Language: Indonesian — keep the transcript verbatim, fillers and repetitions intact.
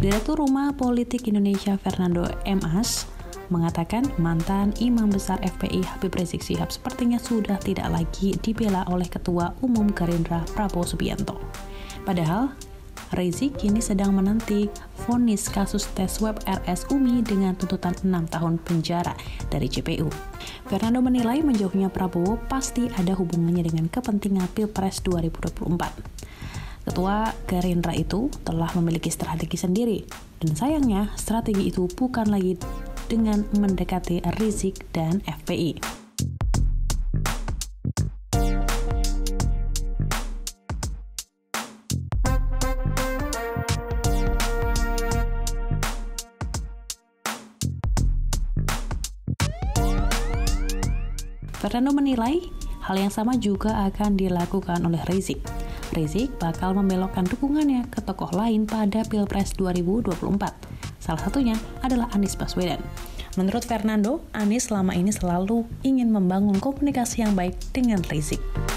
Direktur Rumah Politik Indonesia Fernando M A S mengatakan mantan Imam Besar F P I Habib Rizieq Shihab sepertinya sudah tidak lagi dibela oleh Ketua Umum Gerindra Prabowo Subianto. Padahal, Rizieq kini sedang menanti vonis kasus tes web R S U M I dengan tuntutan enam tahun penjara dari J P U. Fernando menilai menjauhnya Prabowo pasti ada hubungannya dengan kepentingan Pilpres dua ribu dua puluh empat. Ketua Gerindra itu telah memiliki strategi sendiri, dan sayangnya strategi itu bukan lagi dengan mendekati Rizieq dan F P I. Fernando menilai hal yang sama juga akan dilakukan oleh Rizieq. Rizieq bakal membelokkan dukungannya ke tokoh lain pada Pilpres dua ribu dua puluh empat. Salah satunya adalah Anies Baswedan. Menurut Fernando, Anies selama ini selalu ingin membangun komunikasi yang baik dengan Rizieq.